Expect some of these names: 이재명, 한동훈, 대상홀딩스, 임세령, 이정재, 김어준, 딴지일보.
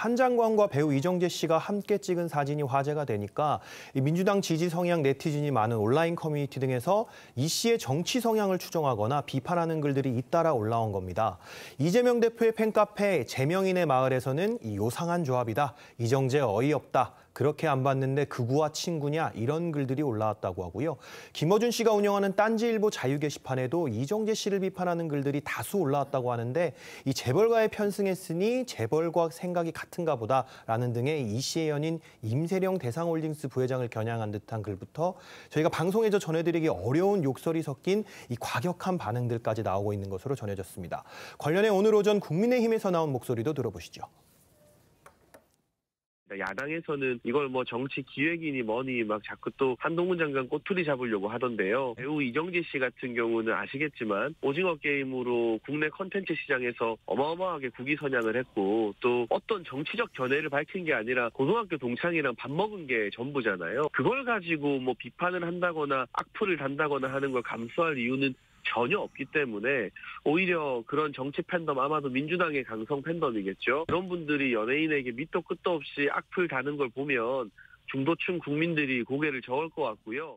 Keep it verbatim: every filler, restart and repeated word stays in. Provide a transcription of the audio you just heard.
한 장관과 배우 이정재 씨가 함께 찍은 사진이 화제가 되니까 민주당 지지 성향 네티즌이 많은 온라인 커뮤니티 등에서 이 씨의 정치 성향을 추정하거나 비판하는 글들이 잇따라 올라온 겁니다. 이재명 대표의 팬카페 재명인의 마을에서는 이 요상한 조합이다, 이정재 어이없다, 그렇게 안 봤는데 극우와 친구냐, 이런 글들이 올라왔다고 하고요. 김어준 씨가 운영하는 딴지일보 자유 게시판에도 이정재 씨를 비판하는 글들이 다수 올라왔다고 하는데 이 재벌가에 편승했으니 재벌과 생각이 같은가 보다라는 등의 이 씨의 연인 임세령 대상홀딩스 부회장을 겨냥한 듯한 글부터 저희가 방송에서 전해드리기 어려운 욕설이 섞인 이 과격한 반응들까지 나오고 있는 것으로 전해졌습니다. 관련해 오늘 오전 국민의힘에서 나온 목소리도 들어보시죠. 야당에서는 이걸 뭐 정치 기획이니 뭐니 막 자꾸 또 한동훈 장관 꼬투리 잡으려고 하던데요. 배우 이정재 씨 같은 경우는 아시겠지만 오징어 게임으로 국내 콘텐츠 시장에서 어마어마하게 국위 선양을 했고 또 어떤 정치적 견해를 밝힌 게 아니라 고등학교 동창이랑 밥 먹은 게 전부잖아요. 그걸 가지고 뭐 비판을 한다거나 악플을 단다거나 하는 걸 감수할 이유는 전혀 없기 때문에 오히려 그런 정치 팬덤, 아마도 민주당의 강성 팬덤이겠죠. 그런 분들이 연예인에게 밑도 끝도 없이 악플 다는 걸 보면 중도층 국민들이 고개를 저을 것 같고요.